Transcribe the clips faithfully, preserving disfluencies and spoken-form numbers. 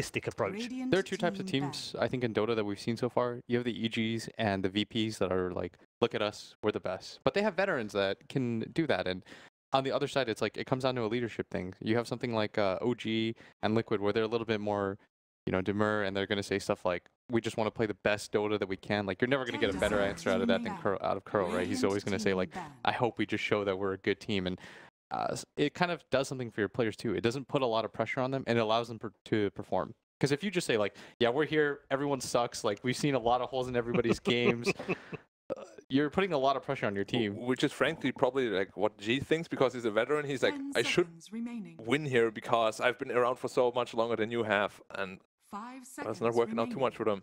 holistic approach. Radiant there are two types of teams, back. I think, in Dota that we've seen so far. You have the E Gs and the V Ps that are like, look at us, we're the best. But they have veterans that can do that. And on the other side, it's like, it comes down to a leadership thing. You have something like uh, O G and Liquid, where they're a little bit more, you know, demure, and they're going to say stuff like, we just want to play the best Dota that we can. Like, you're never going to get a better answer out of that than Curl, out of Curl, right? He's always going to say, like, I hope we just show that we're a good team. And uh, it kind of does something for your players, too. It doesn't put a lot of pressure on them, and it allows them per to perform. Because if you just say, like, yeah, we're here, everyone sucks, like, we've seen a lot of holes in everybody's games, uh, you're putting a lot of pressure on your team. Which is, frankly, probably, like, what G thinks, because he's a veteran. He's like, I should remaining. win here, because I've been around for so much longer than you have. And that's not working remaining. out too much for them.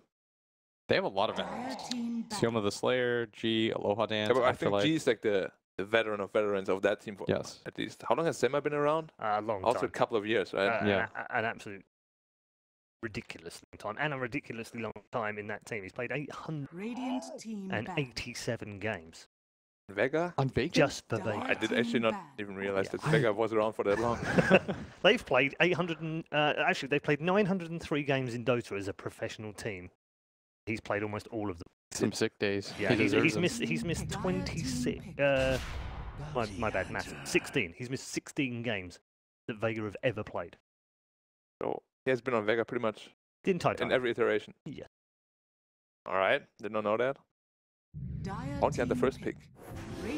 They have a lot of veterans. Sioma the Slayer, G, Aloha Dance. Yeah, I think G's like the, the veteran of veterans of that team for yes. at least. How long has Sema been around? A uh, long also time. Also a couple of years, right? Uh, yeah. An, an absolute ridiculous long time. And a ridiculously long time in that team. He's played eight hundred eighty-seven games. Vega? On Vega? Just for Vega. I did actually not even realize yeah. that Vega was around for that long. They've played eight hundred and, uh, actually they've played nine hundred and three games in Dota as a professional team. He's played almost all of them. Some sick days. Yeah, he he's, he's missed he's missed twenty-six uh my my bad math. sixteen. He's missed sixteen games that Vega have ever played. So he has been on Vega pretty much the entire time. In every iteration. Yeah. All right. Did not know that. Bounty had the first pick.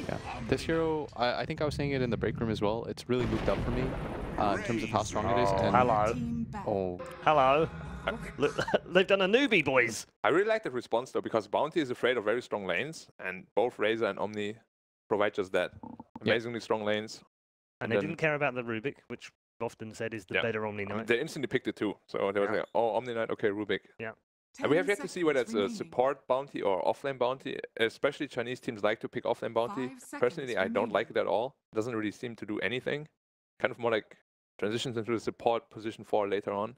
Yeah. This hero, I, I think I was saying it in the break room as well, it's really moved up for me uh, in terms of how strong oh, it is. And hello. Oh. Hello. Look, they've done a Newbee, boys. I really like the response, though, because Bounty is afraid of very strong lanes, and both Razor and Omni provide just that. Amazingly yep. strong lanes. And, and they then... didn't care about the Rubik, which we've often said is the yep. better Omni Knight. I mean, they instantly picked it, too. So they were yeah. like, oh, Omni Knight, okay, Rubik. Yeah. And we have yet to see whether it's a support bounty or offlane bounty. Especially Chinese teams like to pick offlane bounty. Personally, I don't like it at all. It doesn't really seem to do anything. Kind of more like transitions into the support position for later on.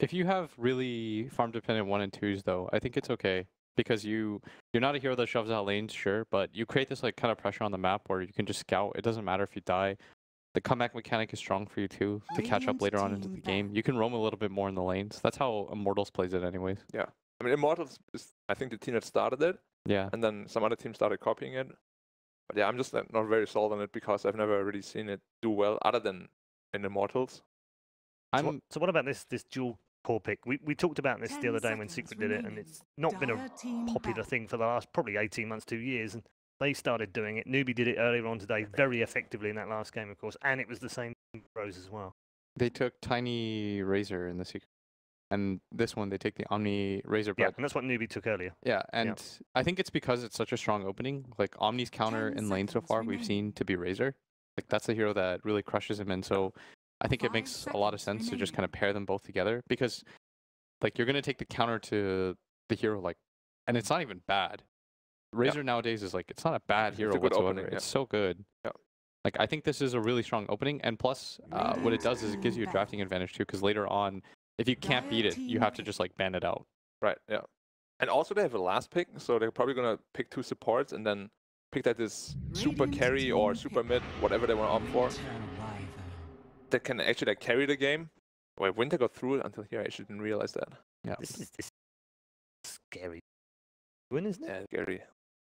If you have really farm-dependent one and twos, though, I think it's okay. Because you, you're not a hero that shoves out lanes, sure, but you create this like kind of pressure on the map where you can just scout. It doesn't matter if you die. The comeback mechanic is strong for you, too, to catch up later on into the game. You can roam a little bit more in the lanes. That's how Immortals plays it anyways. Yeah. I mean, Immortals is, I think, the team that started it. Yeah. And then some other team started copying it. But yeah, I'm just not very sold on it because I've never really seen it do well other than in Immortals. I'm... So, what, so what about this this dual core pick? We, we talked about this the other day when Secret did it, and it's not been a popular thing for the last probably eighteen months, two years. And they started doing it. Newbee did it earlier on today, very effectively in that last game, of course, and it was the same pros as well. They took Tiny Razor in the Secret, and this one they take the Omni Razor. Yeah, and that's what Newbee took earlier. Yeah, and yep. I think it's because it's such a strong opening. Like Omni's counter in lane so far remaining. we've seen to be Razor. Like that's the hero that really crushes him, and so I think Five it makes a lot of sense remaining. to just kind of pair them both together because, like, you're gonna take the counter to the hero, like, and it's not even bad. Razor yeah. nowadays is like, it's not a bad hero it's a whatsoever. Opening, yeah. It's so good. Yeah. Like, I think this is a really strong opening. And plus, uh, what it does is it gives you a drafting advantage, too, because later on, if you can't beat it, you have to just, like, ban it out. Right, yeah. And also, they have a last pick, so they're probably going to pick two supports and then pick that this super carry or super mid, whatever they want to opt for. That can actually like, carry the game. Wait, Winter got through it until here. I actually didn't realize that. Yeah. This is this scary. Win, isn't it? Yeah, scary.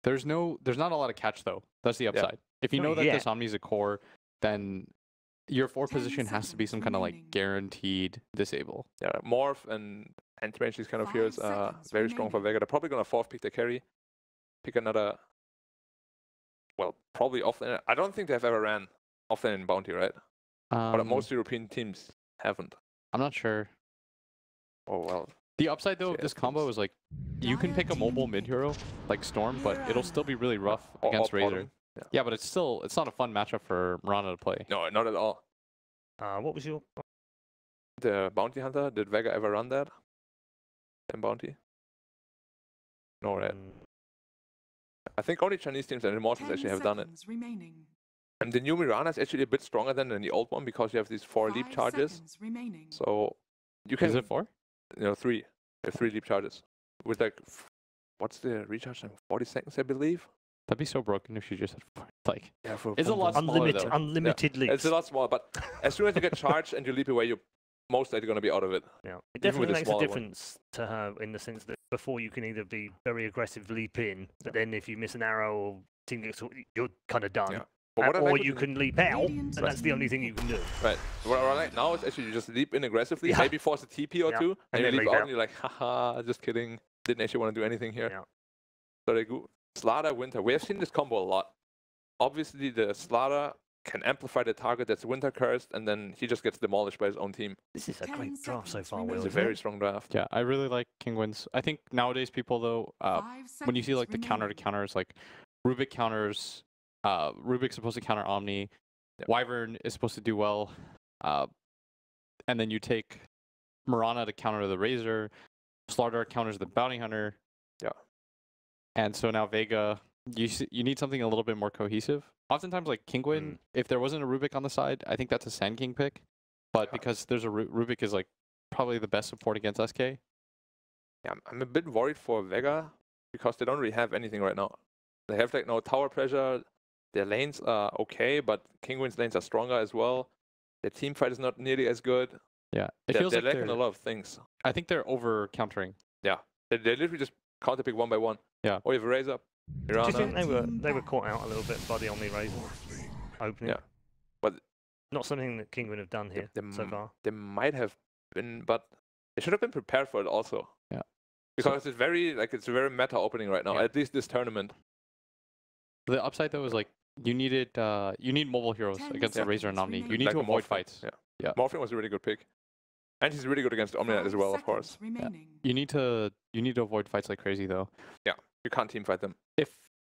There's no, there's not a lot of catch though. That's the upside. Yeah. If you know that yeah. this Omni's a core, then your four position has to be some kind of like guaranteed disable. Yeah, Morph and Anti-Mage, these kind of heroes are very strong for Vega. They're probably gonna fourth pick their carry, pick another. Well, probably offlane. I don't think they've ever ran offlane in Bounty, right? Um, but most European teams haven't. I'm not sure. Oh well. The upside, though, of this combo is, like, you can pick a mobile mid-hero, like Storm, but it'll still be really rough yeah. against all, all Razor. Yeah. yeah, but it's still, it's not a fun matchup for Mirana to play. No, not at all. Uh, what was your... The Bounty Hunter? Did Vega ever run that? In Bounty? No, right. Mm. I think only Chinese teams and Immortals actually have done it. Remaining. And the new Mirana is actually a bit stronger than, than the old one, because you have these four Five leap charges. Remaining. So, you can... Is it four? You know, three, uh, three deep charges. With like, what's the recharge time? Forty seconds, I believe. That'd be so broken if she just had four, like. Yeah, for it's a lot smaller. Unlimited, unlimited yeah. leaps. It's a lot smaller, but as soon as you get charged and you leap away, you most likely going to be out of it. Yeah, it definitely makes a difference one. to her in the sense that before you can either be very aggressive, leap in, but then if you miss an arrow or team, you're kind of done. Yeah. But uh, or you can leap out, and right. that's the only thing you can do. Right. What I like now is actually you just leap in aggressively, yeah. maybe force a T P or yeah. two, and, and you leap out, out and you're like, haha, just kidding. Didn't actually want to do anything here. Yeah. So they go Slarda, Winter. We have seen this combo a lot. Obviously, the Slarda can amplify the target that's Winter cursed, and then he just gets demolished by his own team. This is a great draft so far, Will. It's a very strong draft. Yeah, I really like Kinguin's. I think nowadays people, though, uh, when you see like the counter-to-counters, like Rubik counters, uh, Rubik's supposed to counter Omni, yep. Wyvern is supposed to do well, uh, and then you take Mirana to counter the Razor, Slardar counters the Bounty Hunter, yeah, and so now Vega, you you need something a little bit more cohesive. Oftentimes, like Kinguin, mm. if there wasn't a Rubik on the side, I think that's a Sand King pick, but yeah. because there's a Ru Rubik is like probably the best support against S K. Yeah, I'm a bit worried for Vega because they don't really have anything right now. They have like no tower pressure. Their lanes are okay, but Kinguin's lanes are stronger as well. Their team fight is not nearly as good. Yeah, it they're, feels they're like lacking they're, a lot of things. I think they're over countering. Yeah, they, they literally just counter pick one by one. Yeah, or you have a Razor. Do you think they were they were caught out a little bit by the Omni Razor opening? Yeah, but not something that Kinguin have done here they, they so far. They might have been, but they should have been prepared for it also. Yeah, because so, it's very like it's a very meta opening right now. Yeah. At least this tournament. The upside though was like. You needed, uh, you need mobile heroes against yeah. the Razor and Omni. You need like to avoid Morphling. fights. Yeah. yeah. Morphling was a really good pick, and he's really good against Omni Knight as well, of course. Yeah. You need to, you need to avoid fights like crazy though. Yeah, you can't team fight them. If,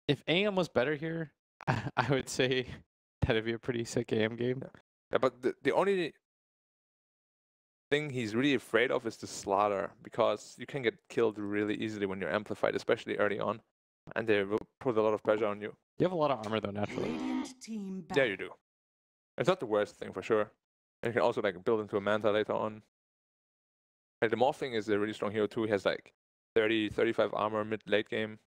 if A M was better here, I, I would say that'd be a pretty sick A M game. Yeah, yeah but the, the only thing he's really afraid of is the Slaughter, because you can get killed really easily when you're amplified, especially early on, and they will put a lot of pressure on you. You have a lot of armor though, naturally. Yeah, you do. It's not the worst thing for sure. And you can also like build into a Manta later on. Like, the Morphling is a really strong hero too. He has like thirty, thirty-five armor mid late game.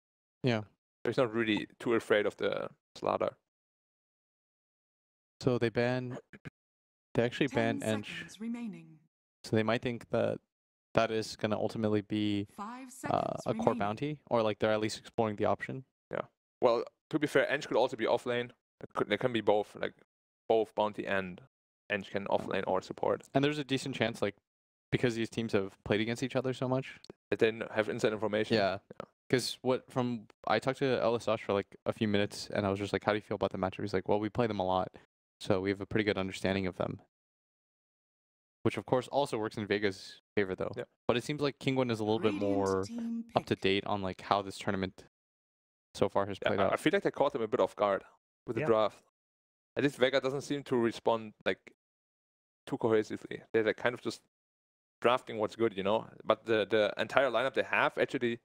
Yeah. So he's not really too afraid of the Slardar. So they ban. They actually ban Ench. So they might think that that is going to ultimately be uh, a core bounty, or like they're at least exploring the option. Yeah. Well. To be fair, Ench could also be offlane. There can be both, like both Bounty and Ench can offlane or support. And there's a decent chance, like, because these teams have played against each other so much, that they have inside information. Yeah, because yeah. what from I talked to L S H for like a few minutes, and I was just like, "How do you feel about the matchup?" He's like, "Well, we play them a lot, so we have a pretty good understanding of them," which of course also works in Vega's favor, though. Yeah. But it seems like Kinguin is a little bit more up to date on like how this tournament. So far has played yeah, out. I feel like they caught him a bit off guard with the yeah. draft. At least Vega doesn't seem to respond like too cohesively. They're like, kind of just drafting what's good, you know. But the the entire lineup they have actually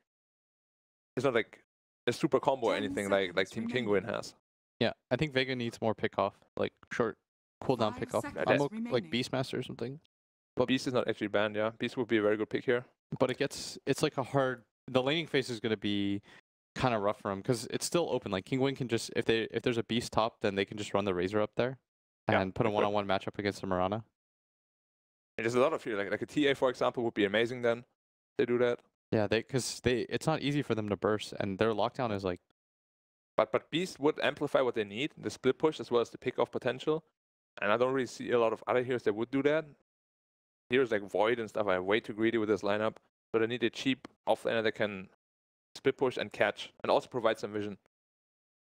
is not like a super combo or anything like like Team Kinguin has. Yeah, I think Vega needs more pickoff, like short cooldown pickoff, like Beastmaster or something. But Beast is not actually banned. Yeah, Beast would be a very good pick here. But it gets it's like a hard. The laning phase is going to be kind of rough for him because it's still open. Like Kinguin can just if they if there's a Beast top, then they can just run the Razor up there and yeah, put a one on one matchup against the Mirana. There's a lot of fear. Like like a T A for example would be amazing then. They do that. Yeah, they because they it's not easy for them to burst and their lockdown is like. But but Beast would amplify what they need, the split push as well as the pick off potential, and I don't really see a lot of other heroes that would do that. Heroes like Void and stuff are way too greedy with this lineup, so they need a cheap offlaner that can split push and catch, and also provide some vision.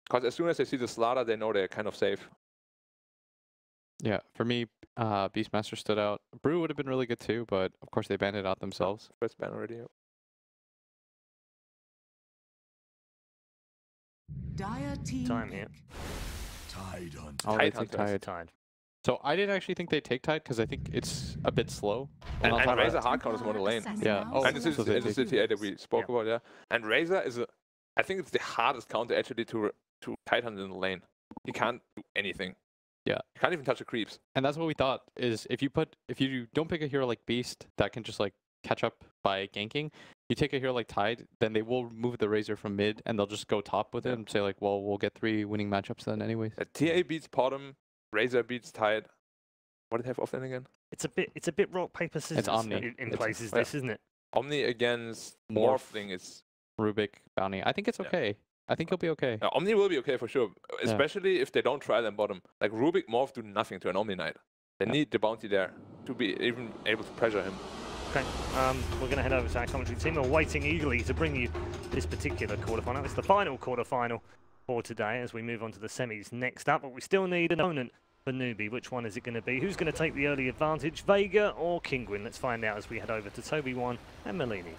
Because as soon as they see the Slaughter, they know they're kind of safe. Yeah, for me, uh, Beastmaster stood out. Brew would have been really good too, but of course they banned it out themselves. First ban already. Yep. Dire team time here. Tidehunter. Oh, Tidehunter. So I didn't actually think they take Tide because I think it's a bit slow. And, and Razor hard counters more the lane. Yeah. Oh, and this is so the T A that we spoke yeah. about, yeah. And Razor is, a, I think it's the hardest counter actually to to Tidehunter in the lane. He can't do anything. Yeah. He can't even touch the creeps. And that's what we thought is if you put if you don't pick a hero like Beast that can just like catch up by ganking, you take a hero like Tide, then they will move the Razor from mid and they'll just go top with it and say like, well, we'll get three winning matchups then anyways. Uh, T A beats Potom. Razor beats Tide. What did they have offlane again? It's a bit, it's a bit rock paper scissors. It's Omni in, in it's, places. Yeah. This isn't it? Omni against Morphling Morph. is Rubik Bounty. I think it's okay. Yeah. I think he'll be okay. Uh, Omni will be okay for sure, especially yeah. if they don't try them bottom. Like Rubik Morph do nothing to an Omni Knight. They yeah. need the bounty there to be even able to pressure him. Okay, um, we're going to head over to our commentary team. We're waiting eagerly to bring you this particular quarterfinal. It's the final quarterfinal for today as we move on to the semis next up. But we still need an opponent for Newbee. Which one is it going to be? Who's going to take the early advantage, Vega or Kinguin? Let's find out as we head over to Toby one and Malini.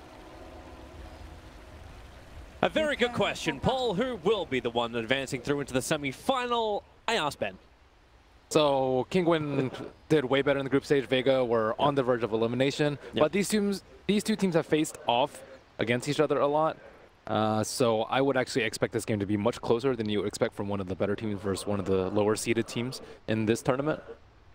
A very good question, Paul. Who will be the one advancing through into the semi-final? I asked Ben. So Kinguin did way better in the group stage. Vega were on the verge of elimination, yep. but these teams, these two teams have faced off against each other a lot. Uh, so I would actually expect this game to be much closer than you would expect from one of the better teams versus one of the lower seeded teams in this tournament.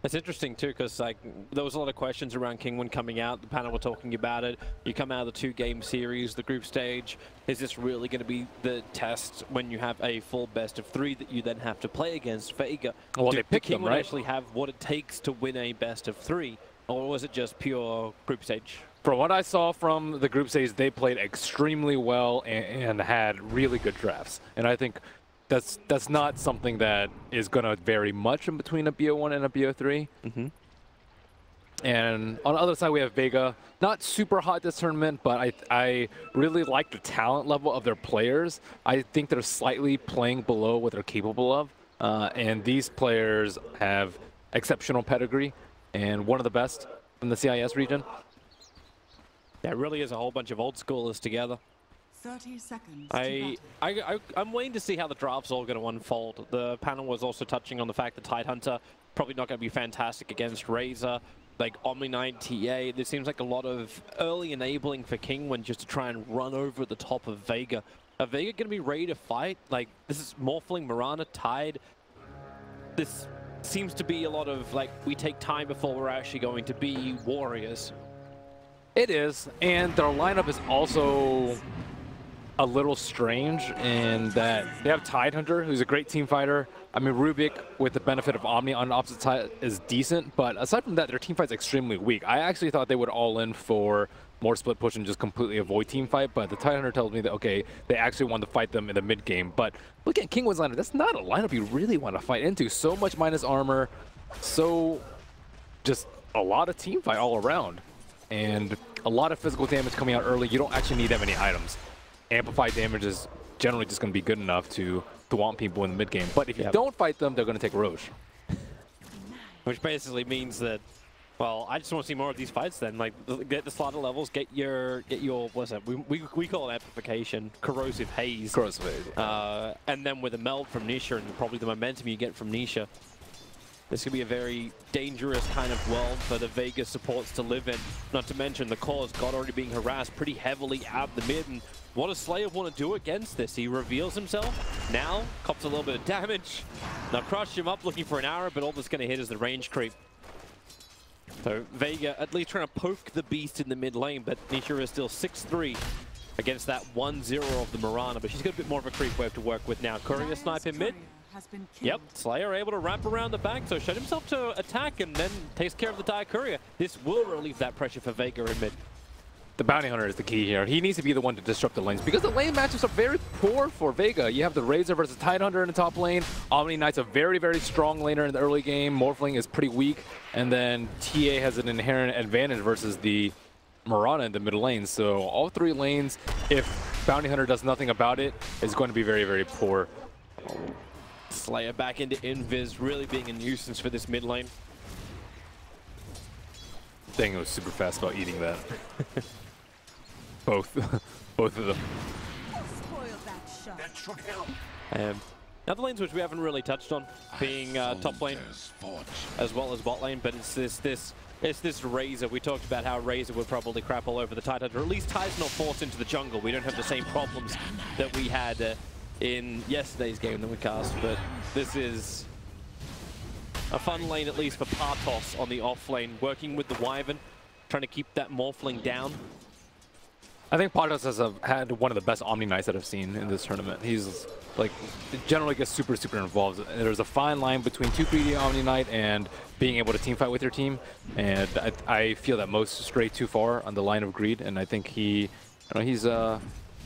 It's interesting too, because like there was a lot of questions around Kinguin coming out. The panel were talking about it. You come out of the two-game series, the group stage. Is this really going to be the test when you have a full best of three that you then have to play against Vega? Well, do they pick Kinguin, right? Actually have what it takes to win a best of three, or was it just pure group stage? From what I saw from the group stage, they played extremely well and, and had really good drafts, and I think. That's that's not something that is going to vary much in between a B O one and a B O three. Mm-hmm. And on the other side, we have Vega. Not super hot this tournament, but I, I really like the talent level of their players. I think they're slightly playing below what they're capable of. Uh, and these players have exceptional pedigree and one of the best from the C I S region. There really is a whole bunch of old schoolers together. thirty seconds. I, I, I, I'm waiting to see how the draft's all going to unfold. The panel was also touching on the fact that Tidehunter probably not going to be fantastic against Razor, like Omni Knight, T A. There seems like a lot of early enabling for Kinguin just to try and run over the top of Vega. Are Vega going to be ready to fight? Like, this is Morphling, Mirana, Tide. This seems to be a lot of, like, we take time before we're actually going to be warriors. It is, and their lineup is also a little strange in that they have Tidehunter, who's a great team fighter. I mean, Rubik, with the benefit of Omni on the opposite side, is decent, but aside from that, their team fight's extremely weak. I actually thought they would all in for more split push and just completely avoid team fight, but the Tidehunter tells me that, okay, they actually want to fight them in the mid game. But look at Kinguin's lineup. That's not a lineup you really want to fight into. So much minus armor, so just a lot of team fight all around, and a lot of physical damage coming out early. You don't actually need that many items. Amplified damage is generally just going to be good enough to thwomp people in the mid game. But if you yeah. don't fight them, they're going to take Roche. Which basically means that, well, I just want to see more of these fights then. Like, get the slaughter levels, get your, get your, what's that? We, we, we call it amplification, corrosive haze. Corrosive haze. Uh, and then with a meld from Nisha and probably the momentum you get from Nisha, this could be a very dangerous kind of world for the Vega supports to live in. Not to mention the cause, God already being harassed pretty heavily out the mid. And what does Slayer want to do against this? He reveals himself. Now, cops a little bit of damage. Now crush him up, looking for an arrow, but all that's going to hit is the range creep. So Vega at least trying to poke the beast in the mid lane, but Nisha is still six three against that one zero of the Mirana. But she's got a bit more of a creep wave to work with now. Currying a snipe in mid. Yep, Slayer able to wrap around the back, so shut himself to attack and then takes care of the Diakuria. This will relieve that pressure for Vega in mid. The Bounty Hunter is the key here. He needs to be the one to disrupt the lanes because the lane matchups are very poor for Vega. You have the Razor versus Tidehunter in the top lane. Omni Knight's a very, very strong laner in the early game. Morphling is pretty weak. And then T A has an inherent advantage versus the Mirana in the middle lane. So all three lanes, if Bounty Hunter does nothing about it, is going to be very, very poor. Slayer back into Invis, really being a nuisance for this mid lane. Dang, it was super fast about eating that. Both. Both of them. That should help. Um, other lanes which we haven't really touched on, being uh, top lane as well as bot lane, but it's this this it's this Razor. We talked about how Razor would probably crap all over the Tidehunter, or at least Tide's not forced into the jungle. We don't have the same problems that we had uh, in yesterday's game that we cast, but this is a fun lane at least for Partos on the off lane, working with the Wyvern, trying to keep that Morphling down. I think Partos has uh, had one of the best Omni Knights that I've seen in this tournament. He's like generally gets super, super involved. There's a fine line between too greedy Omni Knight and being able to team fight with your team, and I, I feel that most stray too far on the line of greed. And I think he, you know, he's uh,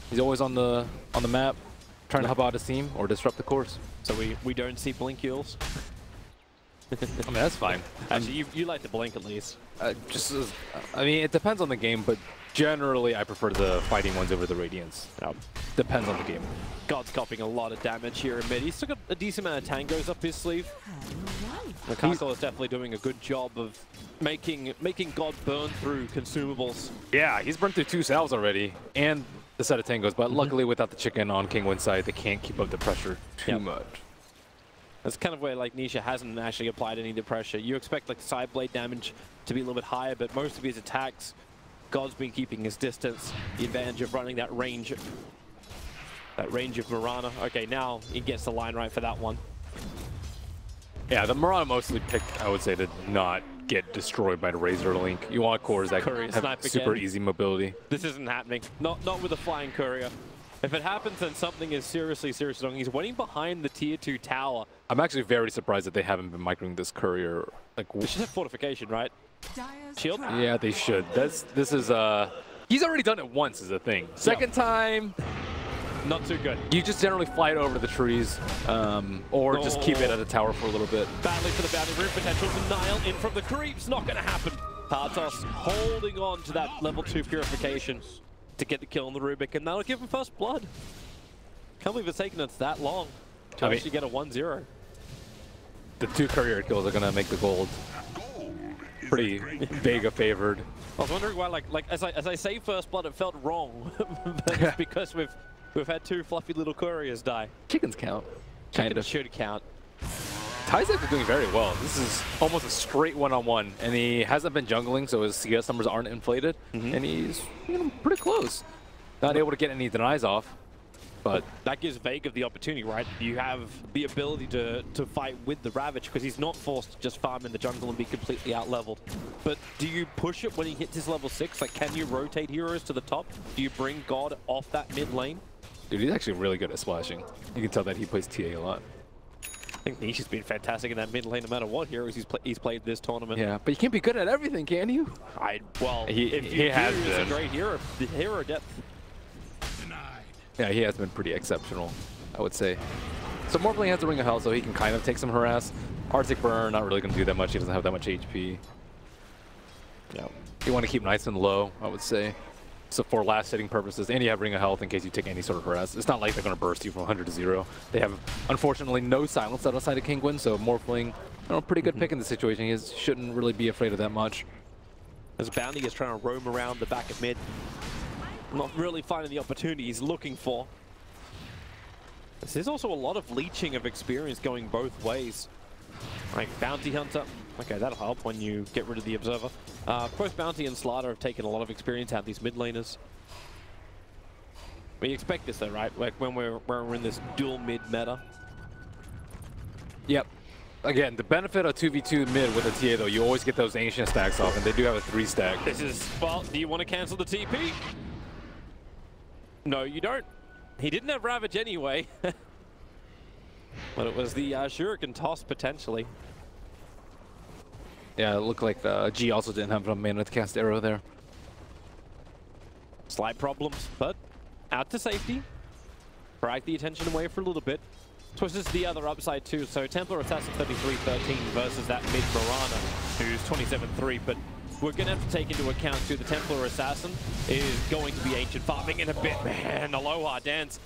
he's always on the on the map, trying to help out his team or disrupt the course. So we we don't see blink heals. I mean, that's fine. Actually, you, you like the blink at least. Uh, just, uh, I mean, it depends on the game, but generally I prefer the fighting ones over the Radiance. Yep. Depends on the game. God's copying a lot of damage here in mid. He's still got a decent amount of tangos up his sleeve. Mikako is definitely doing a good job of making making God burn through consumables. Yeah, he's burned through two salves already, and the set of tangos, but mm-hmm. luckily without the chicken on Kinguin's side, they can't keep up the pressure too yep. much. That's kind of where like Nisha hasn't actually applied any of the pressure. You expect like side blade damage to be a little bit higher, but most of his attacks, God's been keeping his distance, the advantage of running that range, that range of Mirana. Okay, now he gets the line right for that one. Yeah, the Mirana mostly picked, I would say, to not get destroyed by the Razor Link. You want cores that courier have super again. Easy mobility. This isn't happening. Not not with a flying courier. If it happens, then something is seriously, seriously wrong. He's waiting behind the tier two tower. I'm actually very surprised that they haven't been microing this courier. Like, they should have fortification, right? Shield? Yeah, they should. That's this is uh, he's already done it once is the thing. Second yep. time, not too good. You just generally fly it over the trees, um, or oh. just keep it at a tower for a little bit. Badly for the boundary root potential. Denial in from the creeps. Not going to happen. Partos holding on to that level two purification to get the kill on the Rubik, and that'll give him first blood. Can't believe it's taken us that long to I actually mean, get a one zero. The two courier kills are gonna make the gold pretty Vega favored. I was wondering why, like, like as I as I say first blood, it felt wrong, but it's because we've we've had two fluffy little couriers die. Chickens count. Chickens kind should of. count. Tai's doing very well. This is almost a straight one-on-one, -on -one, and he hasn't been jungling, so his C S numbers aren't inflated, mm-hmm. and he's you know, pretty close. Not able to get any denies off, but... That gives Vega the opportunity, right? You have the ability to, to fight with the Ravage, because he's not forced to just farm in the jungle and be completely out-leveled. But do you push it when he hits his level six? Like, can you rotate heroes to the top? Do you bring God off that mid lane? Dude, he's actually really good at splashing. You can tell that he plays T A a lot. I think Nisha's been fantastic in that mid lane, no matter what heroes he's, play he's played this tournament. Yeah, but you can't be good at everything, can you? I well, he, if he you has do, been. He's a great hero, the hero depth. Denied. Yeah, he has been pretty exceptional, I would say. So Morphling has the Ring of Hell, so he can kind of take some harass. Arctic Burn, not really going to do that much. He doesn't have that much H P. Yeah, you want to keep nice and low, I would say. So for last hitting purposes, and you have Ring of Health in case you take any sort of harass. It's not like they're going to burst you from one hundred to zero. They have, unfortunately, no silence outside of Kinguin, so Morphling, you know, pretty good mm-hmm. pick in the situation. He is, shouldn't really be afraid of that much. As Bounty is trying to roam around the back of mid, not really finding the opportunity he's looking for. There's also a lot of leeching of experience going both ways. Like Bounty Hunter. Okay, that'll help when you get rid of the Observer. Uh, both Bounty and Slardar have taken a lot of experience out of these mid laners. We expect this though, right? Like when we're, when we're in this dual mid meta. Yep. Again, the benefit of two v two mid with a T A though, you always get those ancient stacks off, and they do have a three stack. This is, well, do you want to cancel the T P? No, you don't. He didn't have Ravage anyway. But it was the uh, Shuriken toss potentially. Yeah, it looked like uh, G also didn't have a mana to cast arrow there. Slight problems, but out to safety. Drag the attention away for a little bit. Twists the other upside too, so Templar Assassin thirty-three thirteen versus that mid Mirana, who's twenty-seven three, but we're going to have to take into account too the Templar Assassin is going to be ancient farming in a bit, man. Aloha Dance.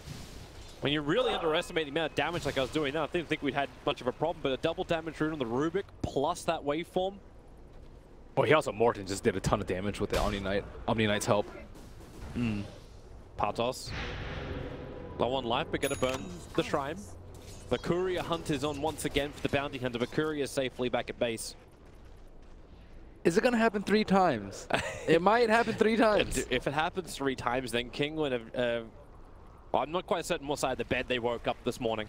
When you really underestimate the amount of damage like I was doing now, I didn't think we'd had much of a problem, but a double damage rune on the Rubik plus that waveform. Oh, he also Morton just did a ton of damage with the Omni Knight. Omni Knight's help. Mm. Partos. Low on life, but gonna burn the shrine. The Courier Hunt is on once again for the Bounty Hunter, but Courier safely back at base. Is it gonna happen three times? It might happen three times. If, if it happens three times, then Kinguin have. Uh, I'm not quite certain what side of the bed they woke up this morning.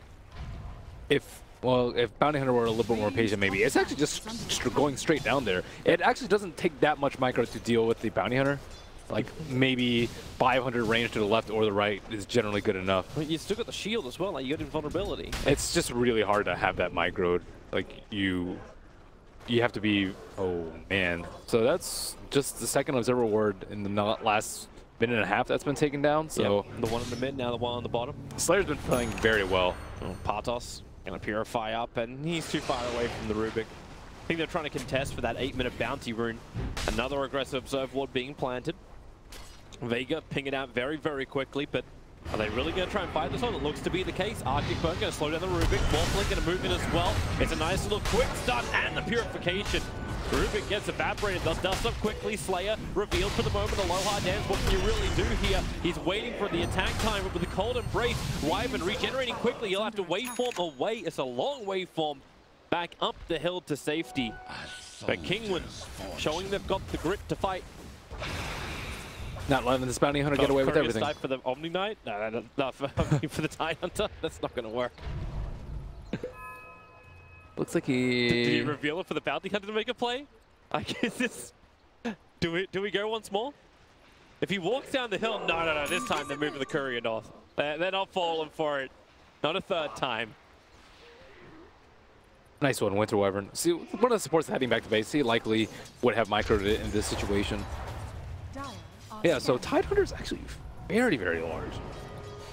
If, well, if Bounty Hunter were a little bit more patient, maybe. It's actually just st going straight down there. It actually doesn't take that much micro to deal with the Bounty Hunter. like maybe five hundred range to the left or the right is generally good enough. But you still got the shield as well, like you got invulnerability. It's just really hard to have that micro. Like you, you have to be, oh man. So that's just the second observer ward in the last minute and a half that's been taken down. So yep. The one in the mid, now the one on the bottom. Slayer's been playing very well. Oh, Partos gonna purify up, and he's too far away from the Rubik. I think they're trying to contest for that eight minute bounty rune. Another aggressive observe ward being planted. Vega ping it out very, very quickly, but are they really going to try and fight this one? It looks to be the case. Arctic Burn going to slow down the Rubik. Morphling going to move in as well. It's a nice little quick stun and the purification. Rubik gets evaporated, thus dusts up quickly. Slayer revealed for the moment. Aloha Dance, what can you really do here? He's waiting for the attack time with the Cold Embrace. Wyvern regenerating quickly. You'll have to waveform away. It's a long waveform back up the hill to safety. But Kinguin showing they've got the grit to fight. Not letting this bounty hunter get away with everything. For the Omni Knight? No, no, no for, for the Tidehunter? That's not going to work. Looks like he... Did, did he reveal it for the bounty hunter to make a play? I guess this... Do we, do we go once more? If he walks down the hill... No, no, no. This time they're moving the courier north. They're, they're not falling for it. Not a third time. Nice one, Winter Wyvern. See, one of the supports heading back to base, he likely would have microed it in this situation. Yeah, so Tidehunter is actually very, very large.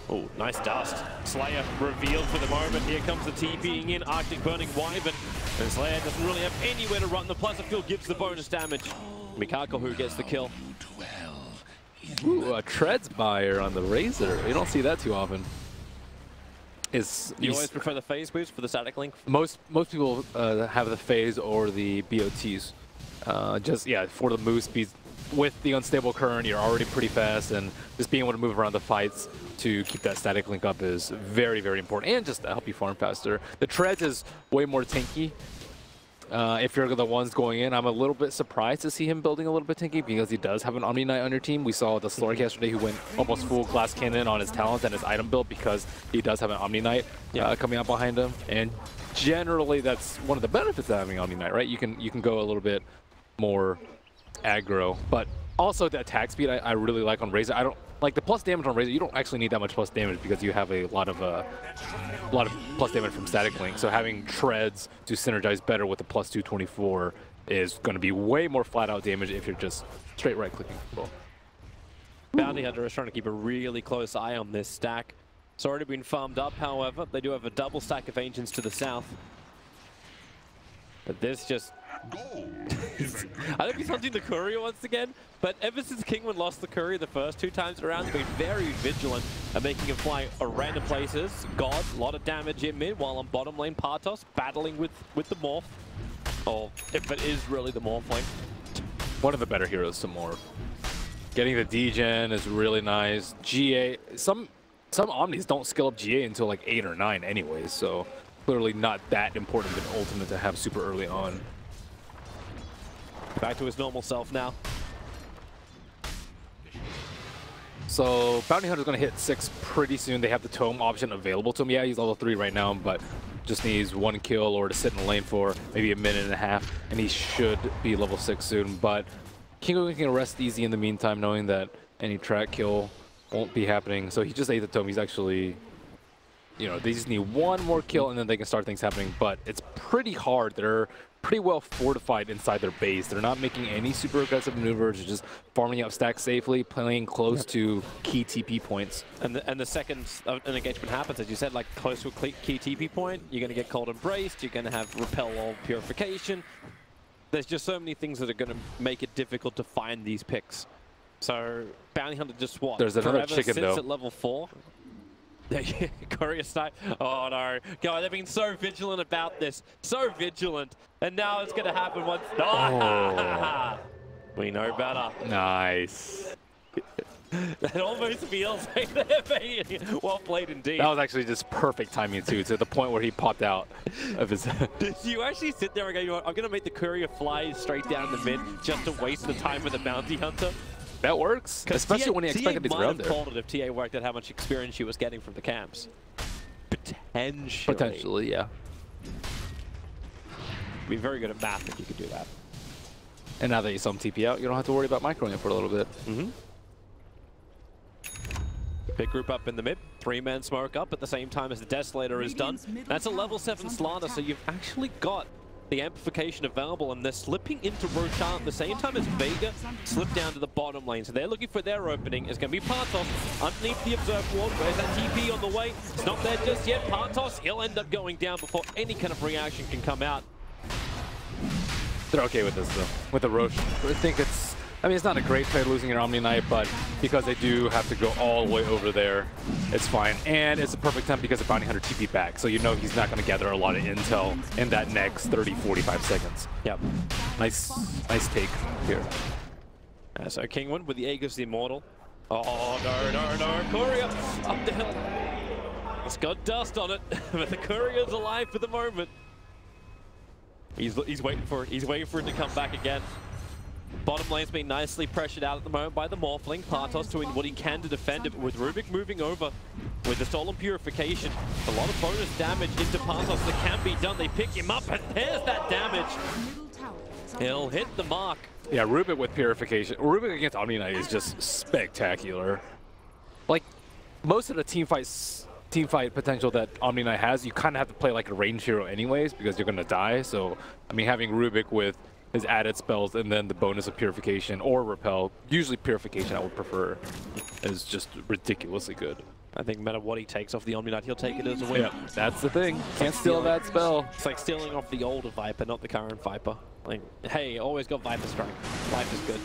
Oh, nice dust. Slayer revealed for the moment. Here comes the TPing in, Arctic Burning Wyvern. And Slayer doesn't really have anywhere to run. The Plaza Field gives the bonus damage. Mikako who gets the kill. Ooh, a Treads buyer on the Razor. You don't see that too often. Is you always prefer the phase moves for the static link? Most most people uh, have the phase or the B O Ts. Uh, just yeah, for the move speeds. With the unstable current, you're already pretty fast, and just being able to move around the fights to keep that static link up is very, very important, and just to help you farm faster. The Treads is way more tanky. Uh, if you're the ones going in, I'm a little bit surprised to see him building a little bit tanky because he does have an Omni Knight on your team. We saw the Slord yesterday who went almost full glass cannon on his talent and his item build because he does have an Omni Knight yeah. uh, coming up behind him. And generally, that's one of the benefits of having Omni Knight, right? You can you can go a little bit more aggro, but also the attack speed I, I really like on Razor. I don't like the plus damage on Razor. You don't actually need that much plus damage because you have a lot of uh, a lot of plus damage from static link. So having Treads to synergize better with the plus two twenty-four is going to be way more flat out damage if you're just straight right clicking. Cool. Bounty Hunter is trying to keep a really close eye on this stack. It's already been farmed up, however. They do have a double stack of Ancients to the south. But this just... I think he's hunting the courier once again, but ever since Kinguin lost the courier the first two times around, they've been very vigilant at making him fly random places. God, a lot of damage in mid, while on bottom lane, Partos battling with, with the Morph. Or, oh, if it is really the Morphling. One of the better heroes to Morph. Getting the degen is really nice. G A, some, some Omnis don't skill up G A until like eight or nine anyways, so clearly not that important of an ultimate to have super early on. Back to his normal self now. So Bounty Hunter's going to hit six pretty soon. They have the Tome option available to him. Yeah, he's level three right now, but just needs one kill or to sit in the lane for maybe a minute and a half, and he should be level six soon. But Kinguin can rest easy in the meantime, knowing that any track kill won't be happening. So he just ate the Tome. He's actually... You know, they just need one more kill and then they can start things happening, but it's pretty hard. They're pretty well fortified inside their base. They're not making any super aggressive maneuvers. They're just farming up stacks safely, playing close yep. to key T P points. And the, and the second an engagement happens, as you said, like close to a key T P point, you're going to get Cold Embraced, you're going to have Repel or Purification. There's just so many things that are going to make it difficult to find these picks. So Bounty Hunter just swapped. There's another Forever chicken, though. At level four. Courier snipe. Oh no. God, they've been so vigilant about this. So vigilant. And now it's going to happen once. Oh. We know better. Nice. It almost feels like they're well played indeed. That was actually just perfect timing too, to the point where he popped out of his... Did you actually sit there and go, you know what, I'm going to make the courier fly straight down the mid just to waste the time with the bounty hunter? That works, especially when he expected these around there. T A might have called it if T A worked out how much experience she was getting from the camps. Potentially. Potentially, yeah. Be very good at math if you could do that. And now that you saw him T P out, you don't have to worry about microing it for a little bit. Mm-hmm. Big group up in the mid. Three-man smoke up at the same time as the Desolator is done. That's a level seven Slada, so you've actually got the amplification available, and they're slipping into Roshan at the same time as Vega slipped down to the bottom lane. So they're looking for their opening. It's going to be Partos underneath the Observe Ward. Where's that T P on the way? It's not there just yet. Partos, he'll end up going down before any kind of reaction can come out. They're okay with this, though. With the Roche, I think it's... I mean, it's not a great play losing your Omni Knight, but because they do have to go all the way over there, it's fine. And it's a perfect time because the Bounty Hunter T P back, so you know he's not going to gather a lot of intel in that next thirty, forty-five seconds. Yep. Nice, nice take here. Uh, so Kinguin with the A gives the Immortal. Oh, no, no, no. Courier up the hill. It's got dust on it, but the Courier's alive for the moment. He's, he's waiting for it. He's waiting for it to come back again. Bottom lane's being nicely pressured out at the moment by the Morphling. Partos doing what he can to defend it, but with Rubik moving over with the Stolen Purification, a lot of bonus damage into Partos that can be done. They pick him up, and there's that damage. He'll hit the mark. Yeah, Rubik with Purification. Rubik against Omni Knight is just spectacular. Like, most of the team fights, team fight potential that Omni Knight has, you kind of have to play like a range hero anyways, because you're going to die. So, I mean, having Rubik with his added spells and then the bonus of Purification or Repel, usually Purification I would prefer, is just ridiculously good. I think no matter what he takes off the Omni Knight, he'll take it as a win. Yeah, that's the thing. Can't steal that spell. It's like stealing off the older Viper, not the current Viper. Like, hey, always got Viper Strike. Viper's good.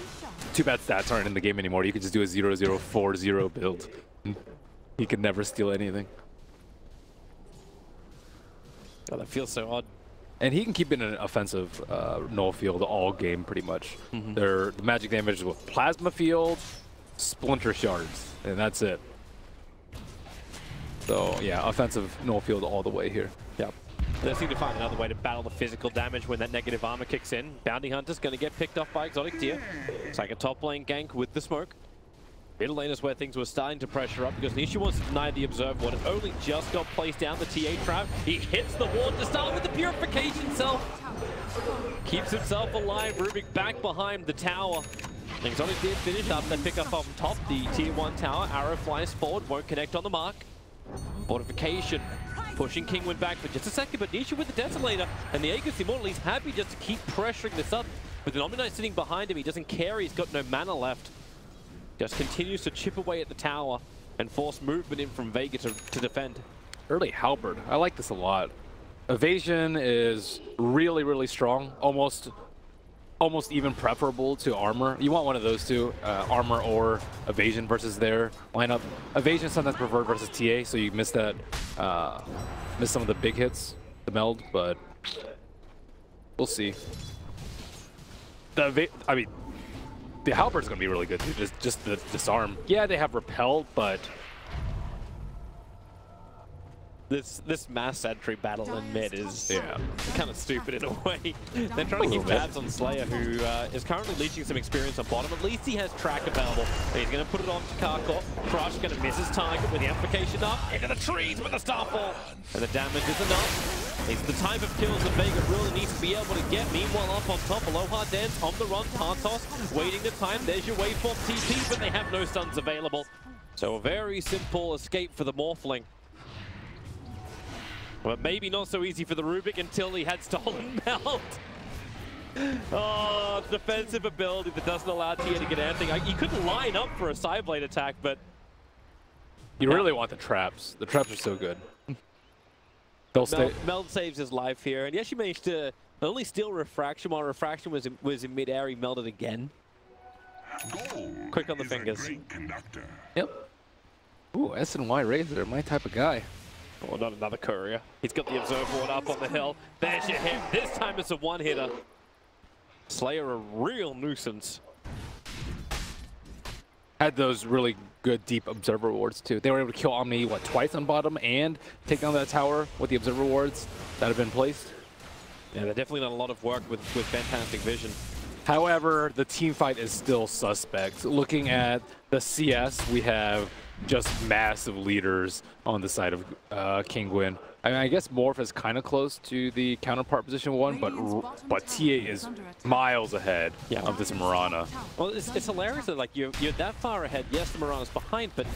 Too bad stats aren't in the game anymore. You could just do a zero zero four zero build. He could never steal anything. God, that feels so odd. And he can keep it in an offensive uh, null field all game, pretty much. Mm-hmm. They're, the magic damage is with Plasma Field, Splinter Shards, and that's it. So, yeah, offensive null field all the way here. Yep. They seem to find another way to battle the physical damage when that negative armor kicks in. Bounty Hunter's going to get picked off by Exotic Tier. It's like a top lane gank with the smoke. Middle lane is where things were starting to pressure up because Nisha wants to deny the Observe Ward. It only just got placed down the T A trap. He hits the ward to start with the Purification self. Keeps himself alive. Rubik back behind the tower. Exotic did finish up. They pick up on top the tier one tower. Arrow flies forward. Won't connect on the mark. Fortification. Pushing Kinguin back for just a second, but Nisha with the Desolator. And the Aegis Immortal, he's happy just to keep pressuring this up. With the Omni Knight sitting behind him, he doesn't care. He's got no mana left. Just continues to chip away at the tower and force movement in from Vega to, to defend. Early Halberd. I like this a lot. Evasion is really, really strong. Almost almost even preferable to armor. You want one of those two, uh, armor or evasion versus their lineup. Evasion is sometimes preferred versus T A, so you miss that, uh, miss some of the big hits, the meld, but we'll see. The eva I mean, the Halberd's gonna be really good too, just, just the disarm. Yeah, they have repel, but... This this mass sentry battle in mid is yeah. kind of stupid in a way. They're trying to keep tabs on Slayer, who uh, is currently leeching some experience on bottom. At least he has track available. He's gonna put it on to Karkov. Crush gonna miss his target with the amplification up. Into the trees with the Starfall! And the damage is enough. It's the type of kills that Vega really needs to be able to get. Meanwhile, up on top, Aloha Dance on the run. Partos waiting the time. There's your waveform T P, but they have no stuns available. So a very simple escape for the Morphling. But maybe not so easy for the Rubik until he had stolen melt. Oh, defensive ability that doesn't allow Tia to get anything. You could line up for a side blade attack, but... You really want the traps. The traps are so good. Meld, Meld saves his life here, and he actually managed to only steal Refraction while Refraction was in, was in mid-air. He melded again. Gold Quick on the fingers. Yep. Ooh, S N Y Razor, my type of guy. Oh, not another courier. He's got the Observe Ward up on the hill. There's your hit. This time it's a one-hitter. Slayer a real nuisance. Had those really good deep Observer Wards too. They were able to kill Omni, what, twice on bottom and take down that tower with the Observer Wards that have been placed. Yeah, they've definitely done a lot of work with, with fantastic vision. However, the team fight is still suspect. Looking at the C S, we have just massive leaders on the side of uh, Kinguin. I mean, I guess Morph is kind of close to the counterpart position one, but but T A is miles ahead yeah. of this Mirana. Well, it's, it's hilarious that like you're, you're that far ahead. Yes, the Mirana's behind, but,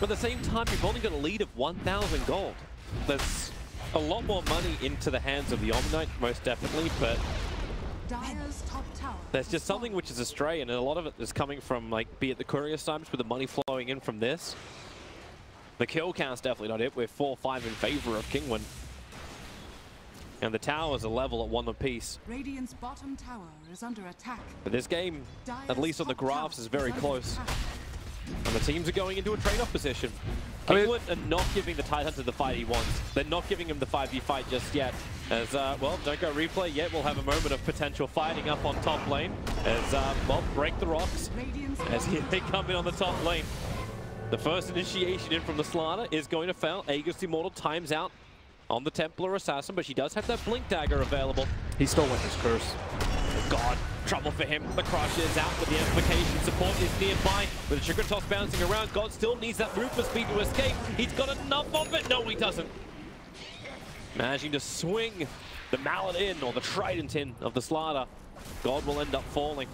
but at the same time, you've only got a lead of one thousand gold. There's a lot more money into the hands of the Omni Knight, most definitely, but there's just something which is astray, and a lot of it is coming from, like, be it the courier times with the money flowing in from this. The kill count's definitely not it. We're four five in favor of Kinguin. And the towers are level at one apiece. Radiant's bottom tower is under attack. But this game, at least on the graphs, is very close. And the teams are going into a trade-off position. Kingwood I mean, are not giving the Tidehunter the fight he wants. They're not giving him the five v fight just yet. As, uh, well, don't go replay yet. We'll have a moment of potential fighting up on top lane. As, uh, Bob break the rocks. As he, they come in on the top lane. The first initiation in from the Slada is going to fail. Aegis Immortal times out on the Templar Assassin, but she does have that Blink Dagger available. He still went his curse. God, trouble for him. The Crush is out, but the amplification support is nearby. With the Sugar Toss bouncing around, God still needs that movement speed to escape. He's got enough of it. No, he doesn't. Managing to swing the mallet in, or the trident in, of the Slada. God will end up falling.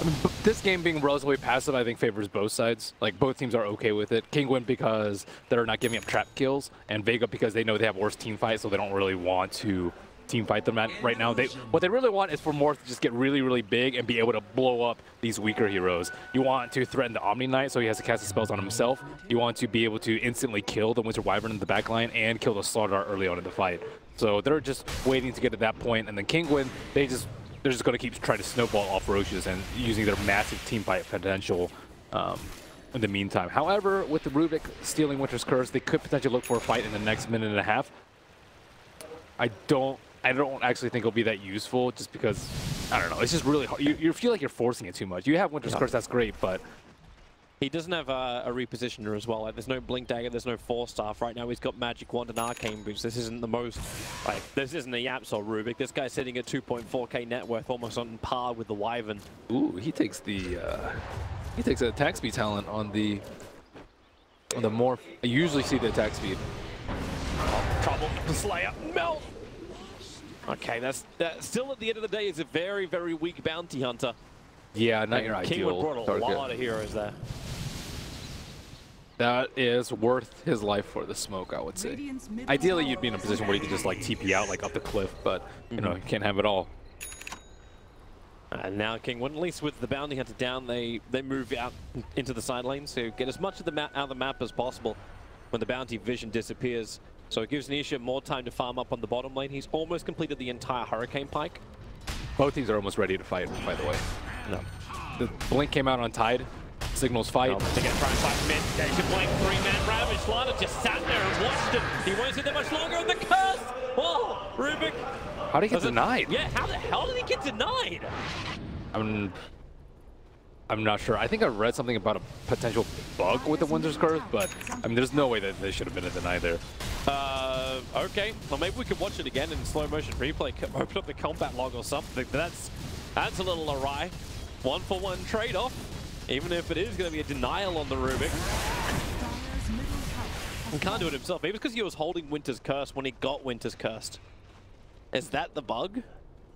I mean, this game being relatively passive, I think, favors both sides. Like, both teams are okay with it. Kinguin because they're not giving up trap kills, and Vega because they know they have worse team fight, so they don't really want to team fight them at, right now. They, what they really want is for Morph to just get really, really big and be able to blow up these weaker heroes. You want to threaten the Omni Knight, so he has to cast his spells on himself. You want to be able to instantly kill the Winter Wyvern in the backline and kill the Slardar early on in the fight. So they're just waiting to get to that point, and then Kinguin, they just... they're just going to keep trying to snowball off Roaches and using their massive team fight potential um, in the meantime. However, with the Rubik stealing Winter's Curse, they could potentially look for a fight in the next minute and a half. I don't I don't actually think it'll be that useful just because, I don't know, it's just really hard. You, you feel like you're forcing it too much. You have Winter's yeah. Curse, that's great, but... He doesn't have a, a repositioner as well. Like, there's no Blink Dagger, there's no four staff. Right now he's got Magic Wand and Arcane Boots. This isn't the most, like, this isn't a Yaps or Rubik. This guy's sitting at two point four K net worth, almost on par with the Wyvern. Ooh, he takes the, uh, he takes the attack speed talent on the, on the Morph. I usually see the attack speed. Oh, trouble, the Slayer, melt! Okay, that's, that still at the end of the day is a very, very weak Bounty Hunter. Yeah, not and your ideal Kinguin brought a target. Lot of heroes there. That is worth his life for the smoke, I would say. Ideally, you'd be in a position where you could just like T P out, like up the cliff, but you know, you can't have it all. And now Kinguin, at least with the Bounty Hunter down, they they move out into the side lane, so get as much of the map out of the map as possible when the Bounty vision disappears. So it gives Nisha more time to farm up on the bottom lane. He's almost completed the entire Hurricane Pike. Both teams are almost ready to fight, by the way. No. The blink came out on Tide. Signals fight. No. They're going to try and fight mid. There's a blink. Three-man ravage. Slada just sat there and watched him. He won't sit there much longer on the curse. Oh, Rubik. How did he get denied? Yeah, how the hell did he get denied? I'm, I'm not sure. I think I read something about a potential bug with the Winter's Curse, but I mean, there's no way that they should have been denied there. Uh, okay. Well, maybe we could watch it again in slow motion replay. Open up the combat log or something. That's, that's a little awry. One-for-one trade-off, even if it is going to be a denial on the Rubik. He can't do it himself. Maybe it's because he was holding Winter's Curse when he got Winter's Cursed. Is that the bug?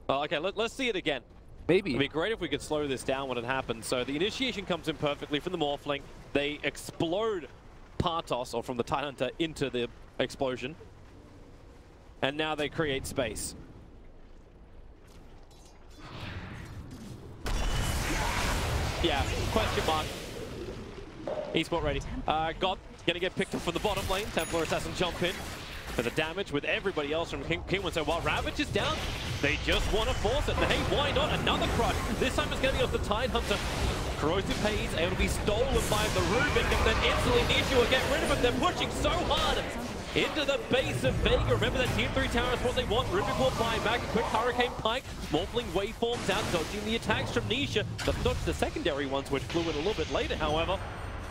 Oh, okay, let, let's see it again. Maybe. It'd be great if we could slow this down when it happens. So the initiation comes in perfectly from the Morphling. They explode Partos, or from the Tidehunter, into the explosion. And now they create space. Yeah, question mark. Esport ready. Uh, God gonna get picked up from the bottom lane. Templar Assassin jump in for the damage with everybody else from King Kinguin. So while Ravage is down, they just want to force it. And hey, why not another Crush? This time it's gonna be off the Tidehunter. Corrosive Haze able to be stolen by the Rubik, and then instantly Nisha will get rid of him. They're pushing so hard into the base of Vega. Remember that Team three tower is what they want. Rubik will buy back a quick Hurricane Pike. Morphling waveforms out, dodging the attacks from Nisha. That's not the secondary ones, which flew in a little bit later, however.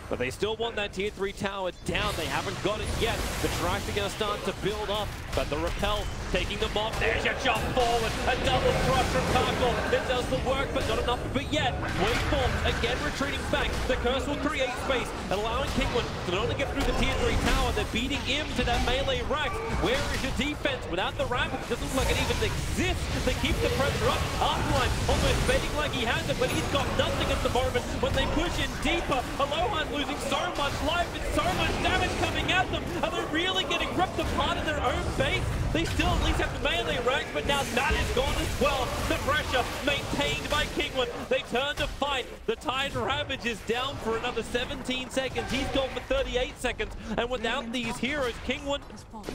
But they still want that Tier three tower down. They haven't got it yet. The tracks are going to start to build up. But the repel taking them off. There's your jump forward. A double thrust from Tarkov. It does the work, but not enough. But yet, Waveform again retreating back. The curse will create space, allowing Kinguin to not only get through the tier three tower, they're beating him to that melee rack. Where is your defense? Without the ramp, it doesn't look like it even exists. They keep the pressure up. Upline almost betting like he has it, but he's got nothing at the moment. When they push in deeper, Aloha's losing so much life and so much damage coming at them. Are they really getting ripped apart in their own base? They still at least have the melee rank, but now that is gone as well. The pressure maintained by Kinguin. They turn to fight. The Tide Ravage is down for another seventeen seconds. He's gone for thirty-eight seconds. And without these heroes, Kinguin,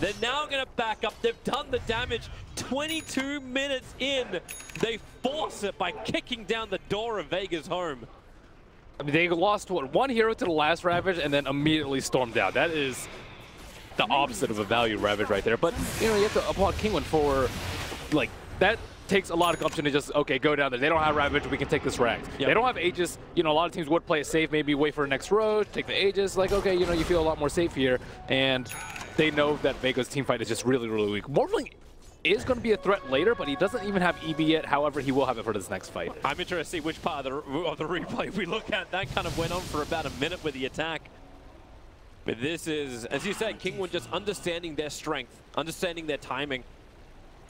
they're now going to back up. They've done the damage. twenty-two minutes in, they force it by kicking down the door of Vega's home. I mean, they lost, what, one hero to the last Ravage and then immediately stormed out. That is the opposite of a value Ravage right there. But, you know, you have to applaud Kinguin for, like, that takes a lot of gumption to just, okay, go down there. They don't have Ravage, we can take this rags. Yep. They don't have Aegis. You know, a lot of teams would play it safe, maybe wait for the next road, take the Aegis. Like, okay, you know, you feel a lot more safe here. And they know that Vega's team fight is just really, really weak. Morphling is going to be a threat later, but he doesn't even have E B yet. However, he will have it for this next fight. I'm interested to see which part of the, of the replay we look at. That kind of went on for about a minute with the attack. But this is, as you said, Kinguin just understanding their strength, understanding their timing.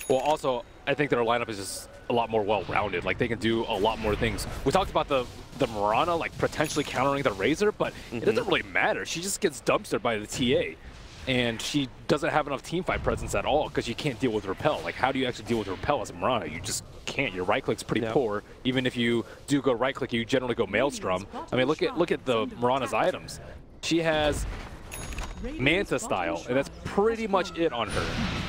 Well, also, I think their lineup is just a lot more well-rounded. Like, they can do a lot more things. We talked about the the Mirana, like, potentially countering the Razor, but mm-hmm. it doesn't really matter. She just gets dumpstered by the T A. And she doesn't have enough teamfight presence at all because you can't deal with Repel. Like, how do you actually deal with Repel as a Mirana? You just can't. Your right-click's pretty yeah. poor. Even if you do go right-click, you generally go Maelstrom. I mean, look at look at the Mirana's items. She has Manta style, and that's pretty much it on her.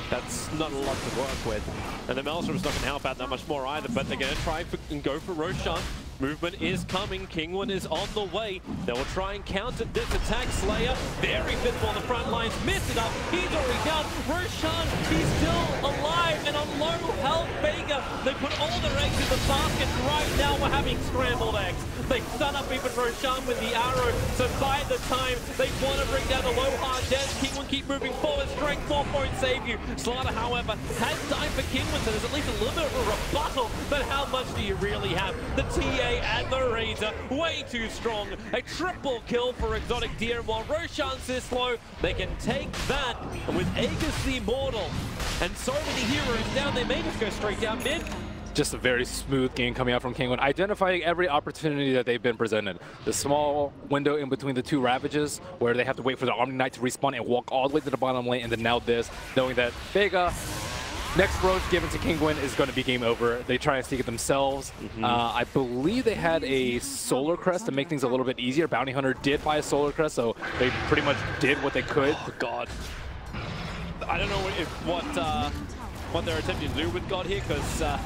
That's not a lot to work with. And the Maelstrom's not going to help out that much more either, but they're going to try for, and go for Roshan. Movement is coming. Kinguin is on the way. They will try and counter this attack. Slayer very visible on the front lines. Missed it up. He's already down. Roshan, he's still alive and on low health. Vega, they put all their eggs in the basket. Right now we're having scrambled eggs. They stun up even Roshan with the arrow. So by the time they want to bring down the Aloha Dance, Kinguin keep moving forward. Strength four point save you. Slada, however, has died for Kinguin, so there's at least a little bit of a rebuttal. But how much do you really have? The T A and the Razor, way too strong. A triple kill for Exotic Deer, and while Roshan's is slow, they can take that. And with Aegis the Immortal, and so many heroes down, they may just go straight down mid. Just a very smooth game coming out from Kinguin, identifying every opportunity that they've been presented. The small window in between the two Ravages, where they have to wait for the Omni Knight to respawn and walk all the way to the bottom lane, and then now this, knowing that Vega, next road given to Kinguin is going to be game over. They try and seek it themselves. Mm-hmm. uh, I believe they had a Solar Crest to make things a little bit easier. Bounty Hunter did buy a Solar Crest, so they pretty much did what they could. Oh, God. I don't know if what uh, what they're attempting to do with God here, because uh,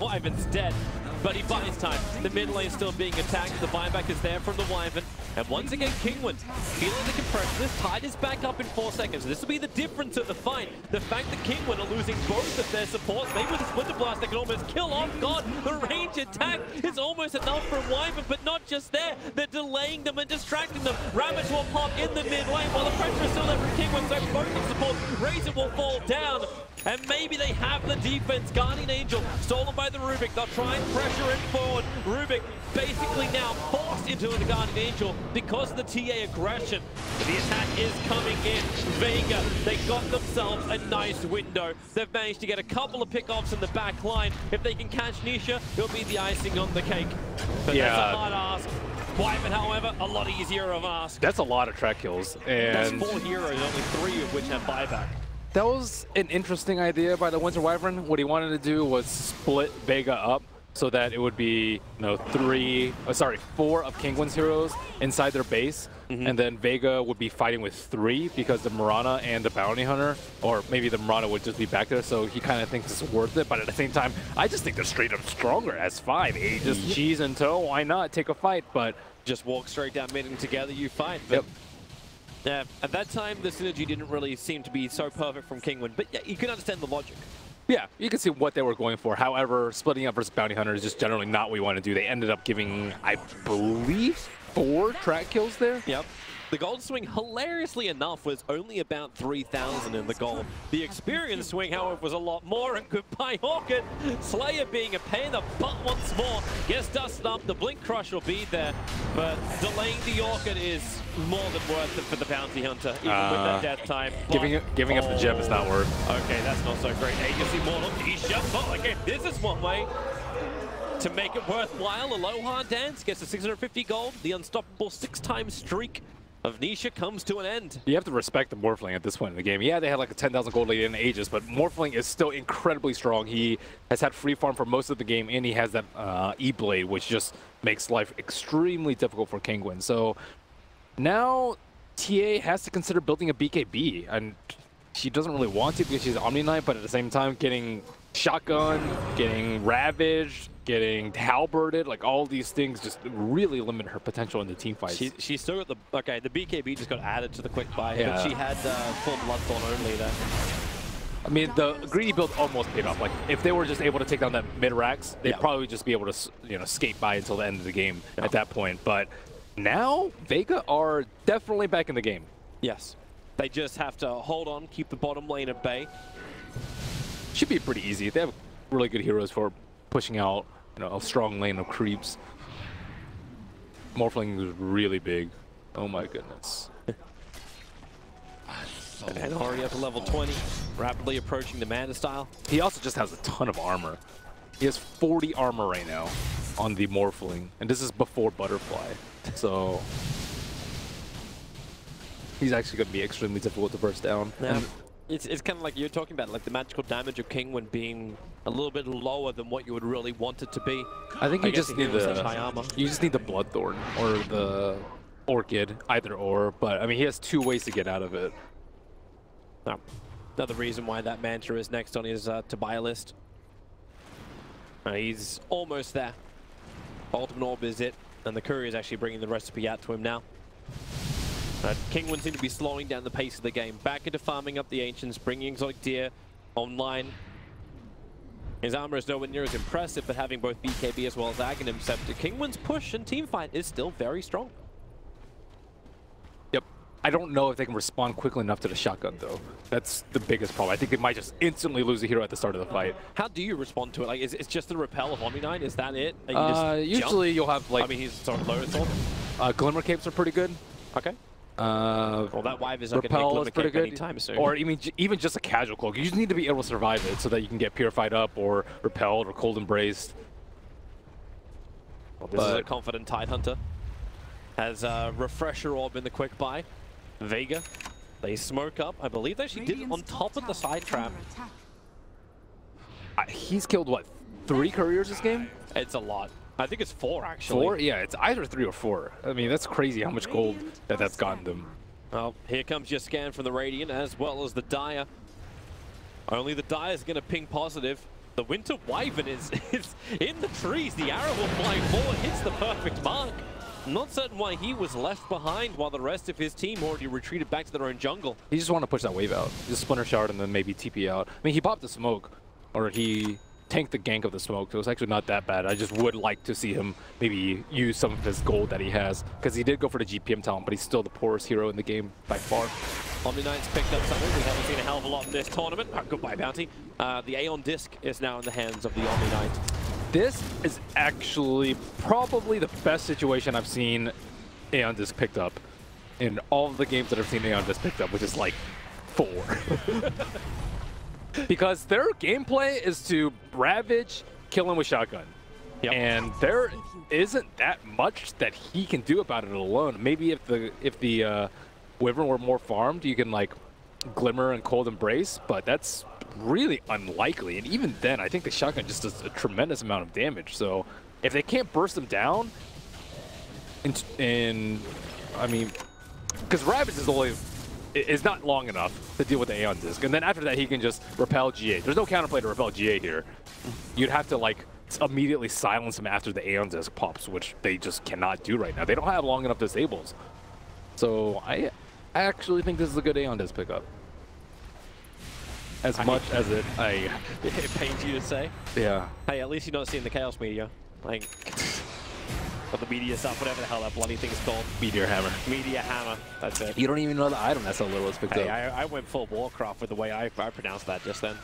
Wyvern's dead. But he buys time. The mid lane still being attacked. The buyback is there from the Wyvern. And once again, Kinguin feeling the compression. This Tide is back up in four seconds. This will be the difference of the fight. The fact that Kinguin are losing both of their supports. Maybe with a Splinter Blast, they can almost kill off God. The range attack is almost enough for Wyvern, but not just there. They're delaying them and distracting them. Ravage will pop in the mid lane while the pressure is still there from Kinguin. So both of supports, Razor will fall down. And maybe they have the defense. Guardian Angel stolen by the Rubik. They'll try and pressure in forward. Rubik basically now forced into the Guardian Angel because of the T A aggression. The attack is coming in. Vega, they got themselves a nice window. They've managed to get a couple of pickoffs in the back line. If they can catch Nisha, it'll be the icing on the cake. But yeah. That's a hard ask. Wyvern, however, a lot easier of ask. That's a lot of track kills. And that's four heroes, only three of which have buyback. That was an interesting idea by the Winter Wyvern. What he wanted to do was split Vega up so that it would be, you know, three, oh, sorry, four of Kinguin's heroes inside their base, mm-hmm. and then Vega would be fighting with three because the Mirana and the Bounty Hunter, or maybe the Mirana would just be back there. So he kind of thinks it's worth it, but at the same time, I just think they're straight up stronger as five. Aegis, mm-hmm. cheese and toe. Why not take a fight? But just walk straight down mid and together you fight. But yep. Yeah, at that time, the synergy didn't really seem to be so perfect from Kinguin, but yeah, you can understand the logic. Yeah, you can see what they were going for. However, splitting up versus Bounty Hunter is just generally not what we want to do. They ended up giving, I believe, four track kills there. Yep. The gold swing, hilariously enough, was only about three thousand in the gold. The experience swing, however, was a lot more, and goodbye Hawken. Slayer being a pain in the butt once more. Gets dusted up, the Blink Crush will be there, but delaying the Orchid is more than worth it for the Bounty Hunter, even uh, with that death time. Giving, it, giving oh. up the gem is not worth. Okay, that's not so great. Aegis Immortal, Nisha, oh, okay, this is one way to make it worthwhile. Aloha Dance gets the six hundred fifty gold. The unstoppable six-time streak of Nisha comes to an end. You have to respect the Morphling at this point in the game. Yeah, they had like a ten thousand gold lead in Aegis, but Morphling is still incredibly strong. He has had free farm for most of the game, and he has that uh, E-Blade, which just makes life extremely difficult for Kinguin. So now T A has to consider building a B K B, and she doesn't really want to because she's Omni Knight, but at the same time getting shotgun, getting ravaged, getting halberded, like all these things just really limit her potential in the team fights. She, she's still got the, okay, the B K B just got added to the quick buy, yeah. But she had uh, full Bloodthorn only there. I mean, the greedy build almost paid off. Like, if they were just able to take down that mid-Rax, they'd yeah. probably just be able to, you know, skate by until the end of the game yeah. at that point. But now, Vega are definitely back in the game. Yes. They just have to hold on, keep the bottom lane at bay. Should be pretty easy. They have really good heroes for pushing out, you know, a strong lane of creeps. Morphling is really big. Oh my goodness. And already up to level twenty, rapidly approaching the Manta style. He also just has a ton of armor. He has forty armor right now on the Morphling, and this is before Butterfly. So he's actually going to be extremely difficult to burst down. Yeah. It's, it's kind of like you're talking about, like the magical damage of Kinguin being a little bit lower than what you would really want it to be. I think you I just need the high armor. You just need the Bloodthorn or the Orchid, either or. But I mean, he has two ways to get out of it. Oh. Another reason why that Manta is next on his uh, to buy list. Uh, he's almost there. Ultimate Orb is it, and the courier is actually bringing the recipe out to him now. Uh, Kinguin seem to be slowing down the pace of the game. Back into farming up the Ancients, bringing Exotic Deer online. His armor is nowhere near as impressive, but having both B K B as well as Aghanim Scepter, Kinguin's push and teamfight is still very strong. Yep. I don't know if they can respond quickly enough to the shotgun, though. That's the biggest problem. I think they might just instantly lose a hero at the start of the fight. How do you respond to it? Like, is it just the repel of Omni Knight? Is that it? You uh, just usually jump? You'll have, like... I mean, he's sort of low and sort of. Uh, Glimmer Capes are pretty good. Okay. Uh, well, that Wyvern is not going to pretty good anytime soon. Or even even just a casual cloak. You just need to be able to survive it so that you can get purified up, or repelled, or cold embraced. Well, this but is a confident Tidehunter. Has a refresher orb in the quick buy. Vega, they smoke up. I believe they actually did it on top of the side trap. Uh, he's killed what, three couriers this game? It's a lot. I think it's four, actually. Four? Yeah, it's either three or four. I mean, that's crazy how much gold that that's gotten them. Well, here comes your scan from the Radiant, as well as the Dire. Only the Dire is going to ping positive. The Winter Wyvern is, is in the trees. The arrow will fly forward, hits the perfect mark. Not certain why he was left behind while the rest of his team already retreated back to their own jungle. He just wanted to push that wave out. Just Splinter Shard and then maybe T P out. I mean, he popped the smoke, or he... tanked the gank of the smoke, so it's actually not that bad. I just would like to see him maybe use some of his gold that he has, because he did go for the G P M talent, but he's still the poorest hero in the game by far. Omni Knight's picked up something we haven't seen a hell of a lot in this tournament. Oh, goodbye, Bounty. Uh, the Aeon Disc is now in the hands of the Omni Knight. This is actually probably the best situation I've seen Aeon Disc picked up in all of the games that I've seen Aeon Disc picked up, which is like four. Because their gameplay is to ravage, kill him with shotgun. Yep. And there isn't that much that he can do about it alone. Maybe if the if the uh, Wyvern were more farmed, you can like Glimmer and Cold Embrace, but that's really unlikely. And even then, I think the shotgun just does a tremendous amount of damage. So if they can't burst him down, and, and I mean, because ravage is only... it's not long enough to deal with the Aeon Disc. And then after that, he can just repel G A. There's no counterplay to repel G A here. You'd have to, like, immediately silence him after the Aeon Disc pops, which they just cannot do right now. They don't have long enough disables. So I I actually think this is a good Aeon Disc pickup. As I much as it, I, it pains you to say. Yeah. Hey, at least you're not seeing the Chaos Meteor. Like... or the media stuff, whatever the hell that bloody thing is called. Meteor Hammer. Media Hammer. That's it. You don't even know the item. That's how little it's picked hey, up. I, I went full Warcraft with the way I, I pronounced that just then.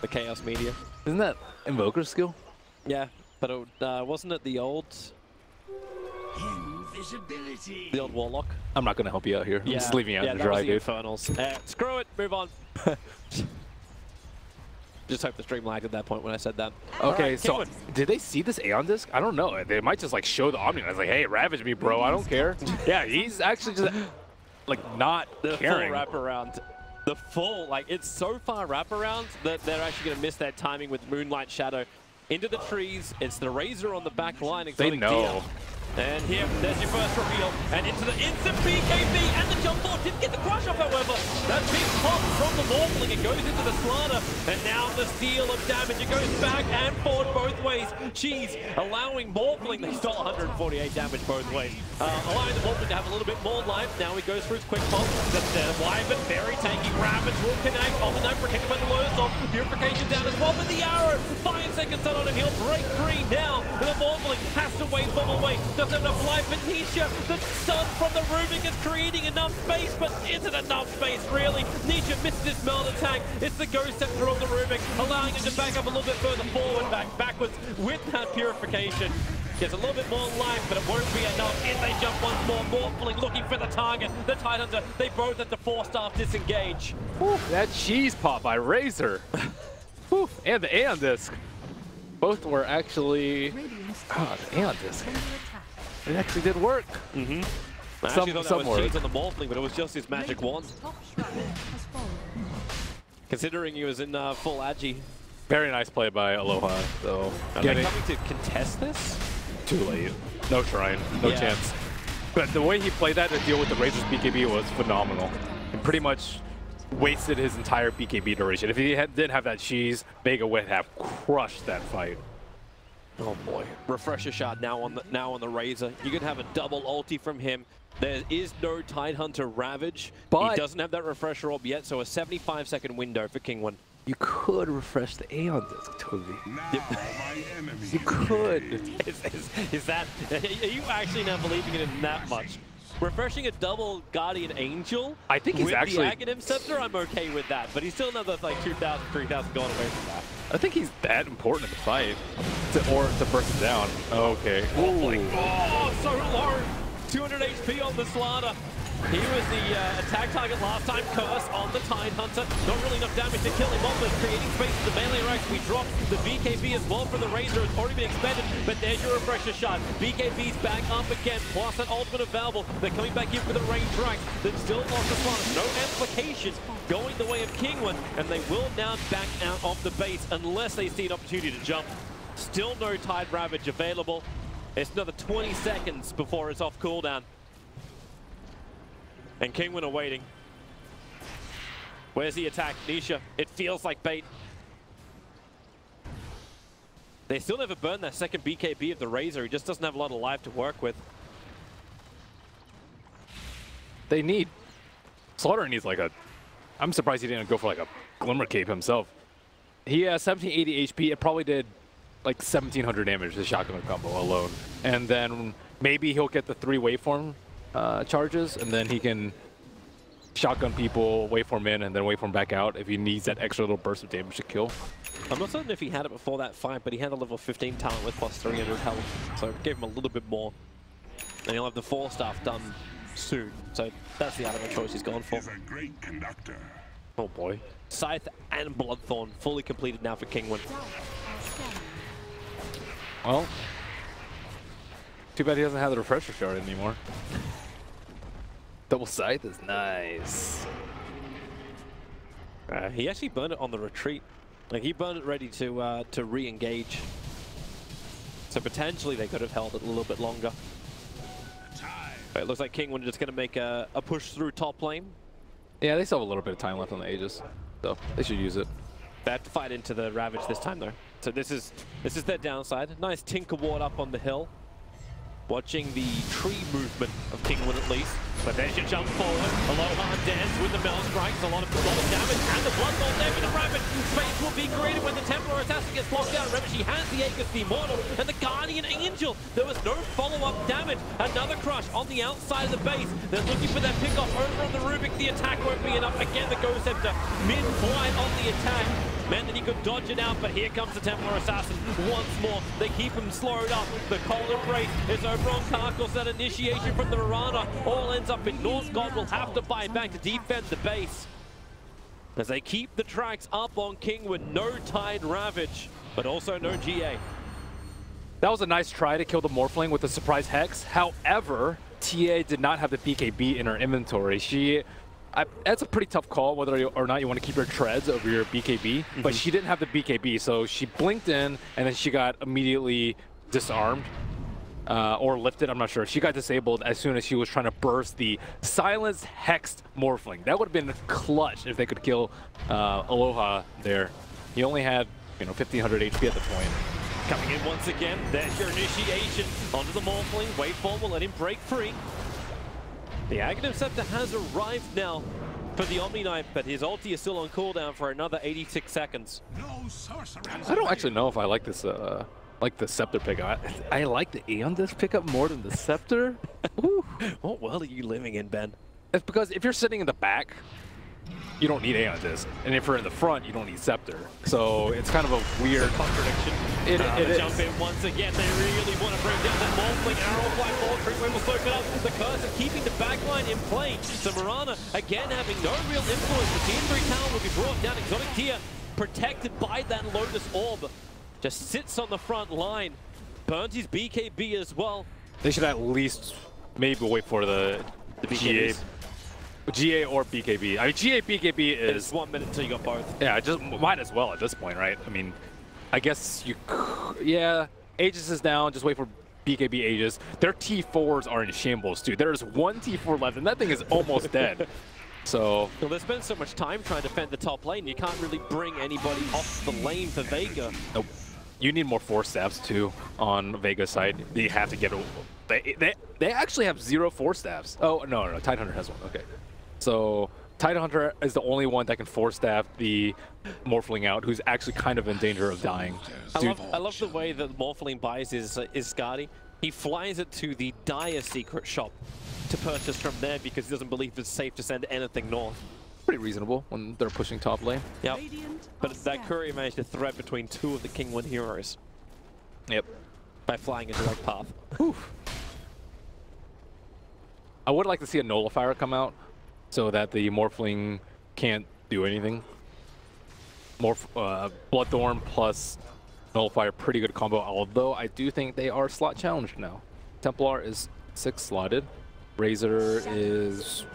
The Chaos Media. Isn't that Invoker's skill? Yeah, but it, uh, wasn't it the old... Invisibility. The old Warlock? I'm not going to help you out here. Yeah. I'm just leaving you out yeah, to dry, dude. Infernals. Uh, screw it. Move on. Just hope the stream lagged at that point when I said that. Okay, right, so did they see this Aeon Disc? I don't know. They might just like show the Omni. I was like, hey, ravage me, bro. I don't care. Yeah, he's actually just like not the caring. Full wraparound. The full, like, it's so far wraparound that they're actually going to miss that timing with Moonlight Shadow. Into the trees. It's the Razor on the back line. Exotic they know. Deal. And here, there's your first reveal. And into the instant B K B, and the jump ball didn't get the crush off, however. That big pop from the Morphling, it goes into the Slada. And now the steal of damage. It goes back and forward both ways. Cheese allowing Morphling, they stole one hundred forty-eight damage both ways. Uh, allowing the Morphling to have a little bit more life. Now he goes through his quick pop. The Wyvern, very tanky. Ravage will connect. On the night, protected by the lowest off. Purification down as well with the arrow. Five seconds on him. He'll break free now. And the Morphling has to wait for more weight. Doesn't have enough life for Nisha. The sun from the Rubik is creating enough space, but isn't enough space really? Nisha misses his meld attack. It's the Ghost Scepter of the Rubik, allowing him to back up a little bit further forward, back backwards with that purification. Gets a little bit more life, but it won't be enough. If they jump once more, Morphling looking for the target. The Tidehunter, they both have to four-staff disengage. Whew, that cheese pop by Razor. Whew, and the Aeon Disc. Both were actually... Oh, the Aeon Disc. It actually did work. Mm-hmm. I some, actually thought that was cheese on the Morphling, but it was just his magic wand. Considering he was in uh, full agi. Very nice play by Aloha, though. Are they coming to contest this? Too late. No shrine. No yeah. chance. But the way he played that to deal with the Razor's B K B was phenomenal. And pretty much wasted his entire B K B duration. If he had, didn't have that cheese, Vega would have crushed that fight. Oh boy. Refresher shot now on the now on the Razor. You could have a double ulti from him. There is no Tidehunter Ravage. But he doesn't have that refresher orb yet, so a seventy-five second window for Kinguin. You could refresh the Aeon Disc, Toby. Yep. You could. Is, is, is that... Are you actually not believing in him that much? Refreshing a double Guardian Angel? I think he's with actually... With the Aghanim Scepter, I'm okay with that. But he's still another like two thousand, three thousand going away from that. I think he's that important in the fight. To, or to burst it down. Okay. Ooh. Oh, so low! two hundred H P on the Slada. He was the uh, attack target last time, Curse on the Tidehunter. Not really enough damage to kill him off, but creating space for the melee racks. We dropped the B K B as well for the Razor. It's already been expended, but there's your refresher shot. B K B's back up again, plus an ultimate available. They're coming back in for the range racks. They've still lost the slot. No application going the way of Kinguin, and they will now back out of the base unless they see an opportunity to jump. Still no Tide Ravage available. It's another twenty seconds before it's off cooldown. And Kinguin are waiting. Where's the attack? Nisha, it feels like bait. They still never burned that second B K B of the Razor. He just doesn't have a lot of life to work with. They need... Slaughter needs like a... I'm surprised he didn't go for like a Glimmer Cape himself. He has seventeen eighty H P. It probably did like seventeen hundred damage, the shotgun combo alone. And then maybe he'll get the three waveform Uh, charges, and then he can shotgun people, waveform in, and then waveform back out if he needs that extra little burst of damage to kill. I'm not certain if he had it before that fight, but he had a level fifteen talent with plus three hundred health, so it gave him a little bit more. And he'll have the four staff done soon, so that's the ultimate choice he's gone for. He's a great conductor. Oh boy. Scythe and Bloodthorn fully completed now for Kinguin. Well, too bad he doesn't have the refresher shard anymore. Double Scythe is nice. Uh, he actually burned it on the retreat. Like he burned it ready to uh, to re-engage. So potentially they could have held it a little bit longer. But it looks like Kinguin just going to make a, a push through top lane. Yeah, they still have a little bit of time left on the Aegis, so they should use it. They have to fight into the Ravage this time though. So this is this is their downside. Nice Tinker Ward up on the hill. Watching the tree movement of Kinguin at least. But there's your jump forward. Aloha Dance with the Bell Strikes. A lot of, a lot of damage. And the Blood Bolt there for the Rabbit. Space will be created when the Templar Assassin gets locked out. Remember, she has the Aegis, the Immortal, and the Guardian Angel. There was no follow-up damage. Another Crush on the outside of the base. They're looking for that pick-off over on the Rubik. The attack won't be enough. Again, the Ghost Scepter mid-flight on the attack. Man, that he could dodge it out, but here comes the Templar Assassin once more. They keep him slowed up. The cold embrace is over on Karkos. That initiation from the Mirana all ends up in Norse God. Will have to buy back to defend the base. As they keep the tracks up on King with no Tide Ravage, but also no G A. That was a nice try to kill the Morphling with a surprise Hex. However, T A did not have the P K B in her inventory. She... I, that's a pretty tough call, whether you, or not you want to keep your treads over your B K B, mm-hmm. But she didn't have the B K B, so she blinked in, and then she got immediately disarmed, uh, or lifted, I'm not sure. She got disabled as soon as she was trying to burst the silenced hexed Morphling. That would have been clutch if they could kill uh, Aloha there. He only had, you know, fifteen hundred H P at the point. Coming in once again, there's your initiation onto the Morphling. Waveform will let him break free. The Aghanim Scepter has arrived now for the Omni Knight, but his ulti is still on cooldown for another eighty-six seconds. I don't actually know if I like this, uh, like the Scepter pickup. I, I like the Aeon disc pickup more than the Scepter. Ooh. What world are you living in, Ben? It's because if you're sitting in the back, you don't need Aeon disc, and if you're in the front, you don't need Scepter. So it's kind of a weird a contradiction. It, uh, it, it jump is. in once again. They really want to bring down that Morphling. Arrow fly, ball, Creepwave will soak it up. The Curse are keeping the backline in play. So Mirana, again, having no real influence. The T N three Tower will be brought down. Exotic Tear, protected by that Lotus Orb, just sits on the front line. Burns his B K B as well. They should at least maybe wait for the, the B K Bs. G A or B K B. I mean, G A, B K B is... It's one minute until you got both. Yeah, just might as well at this point, right? I mean, I guess you... Yeah, Aegis is down. Just wait for B K B Aegis. Their T fours are in shambles, too. There is one T four left, and that thing is almost dead. So... Well, there's been so much time trying to defend the top lane. You can't really bring anybody off the lane for Vega. Nope. You need more force stabs, too, on Vega's side. You have to get... A, they, they, they actually have zero force stabs. Oh, no, no, no. Tidehunter has one. Okay. So Tidehunter is the only one that can force stab the Morphling out, who's actually kind of in danger of dying. I love, I love the way that Morphling buys his, uh, his Skadi. He flies it to the Dire Secret shop to purchase from there because he doesn't believe it's safe to send anything north. Pretty reasonable when they're pushing top lane. Yep. But that courier managed to thread between two of the Kinguin heroes. Yep. By flying a direct path. Oof. I would like to see a Nullifier come out, so that the Morphling can't do anything. Morph, uh, Bloodthorn plus Nullifier, pretty good combo, although I do think they are slot challenged now. Templar is six slotted. Razor is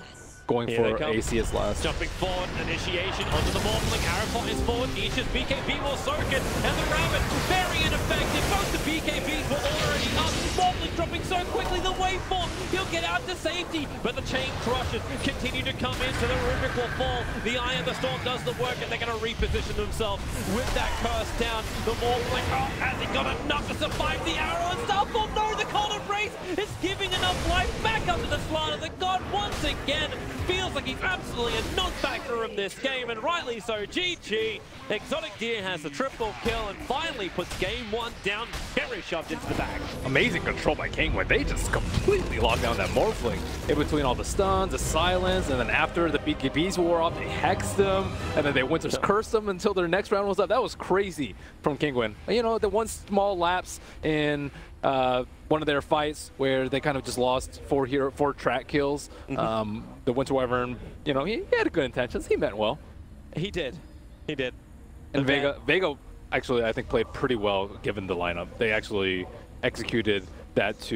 going Here for A C S last. Jumping forward, initiation onto the Morphling. Arafot is forward, Nisha's B K B will soak it, and the Rabbit, very ineffective. Both the B K Bs were already up. Morphling dropping so quickly, the waveform, he'll get out to safety, but the chain crushes continue to come in, so the Rubik will fall. The Eye of the Storm does the work, and they're going to reposition themselves with that curse down. The Morphling, oh, has he got enough to survive the arrow itself? Oh no, the Cold Embrace is giving enough life back up to the Slada. The God once again feels like he's absolutely a non-factor in this game, and rightly so. G G. Exotic Deer has a triple kill and finally puts game one down, very shoved into the back. Amazing control by Kinguin. They just completely locked down that Morphling. In between all the stuns, the silence, and then after the B K Bs wore off, they hexed them, and then they Winter's cursed them until their next round was up. That was crazy from Kinguin. You know, the one small lapse in uh, one of their fights where they kind of just lost four hero, four track kills. Mm-hmm. um, the Winter Wyvern, you know, he, he had good intentions. He meant well. He did. He did. And the Vega, band. Vega actually, I think, played pretty well given the lineup. They actually executed that to